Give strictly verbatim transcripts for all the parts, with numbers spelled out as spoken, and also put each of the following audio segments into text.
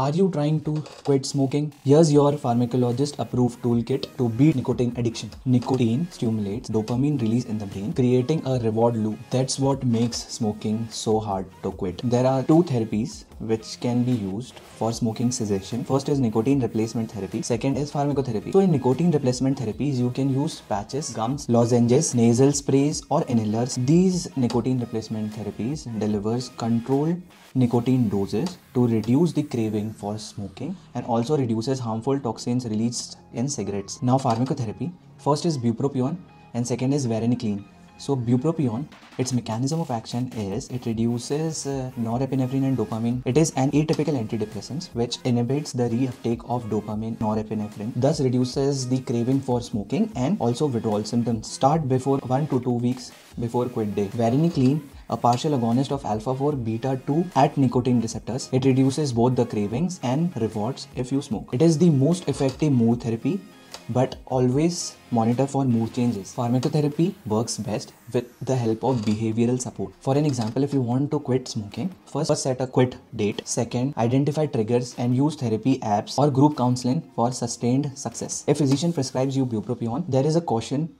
Are you trying to quit smoking? Here's your pharmacologist approved toolkit to beat nicotine addiction. Nicotine stimulates dopamine release in the brain, creating a reward loop. That's what makes smoking so hard to quit. There are two therapies which can be used for smoking cessation. First is nicotine replacement therapy. Second is pharmacotherapy. So in nicotine replacement therapies, you can use patches, gums, lozenges, nasal sprays or inhalers. These nicotine replacement therapies delivers controlled nicotine doses to reduce the craving for smoking and also reduces harmful toxins released in cigarettes. Now pharmacotherapy. First is bupropion and second is varenicline. So bupropion, its mechanism of action is it reduces uh, norepinephrine and dopamine. It is an atypical antidepressant which inhibits the reuptake of dopamine, norepinephrine, thus reduces the craving for smoking and also withdrawal symptoms. Start before one to two weeks before quit day. Varenicline, a partial agonist of alpha four beta two at nicotine receptors. It reduces both the cravings and rewards if you smoke. It is the most effective mood therapy, but always monitor for mood changes. Pharmacotherapy works best with the help of behavioral support. For an example, if you want to quit smoking, first set a quit date. Second, identify triggers and use therapy apps or group counseling for sustained success. If physician prescribes you bupropion, there is a caution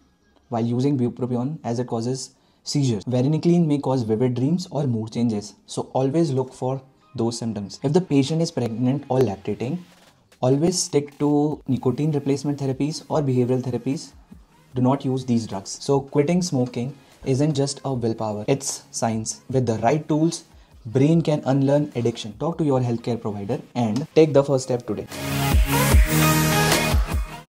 while using bupropion as it causes seizures. Varenicline may cause vivid dreams or mood changes, so always look for those symptoms. If the patient is pregnant or lactating, always stick to nicotine replacement therapies or behavioral therapies. Do not use these drugs. So quitting smoking isn't just a willpower, it's science. With the right tools, brain can unlearn addiction. Talk to your healthcare provider and take the first step today.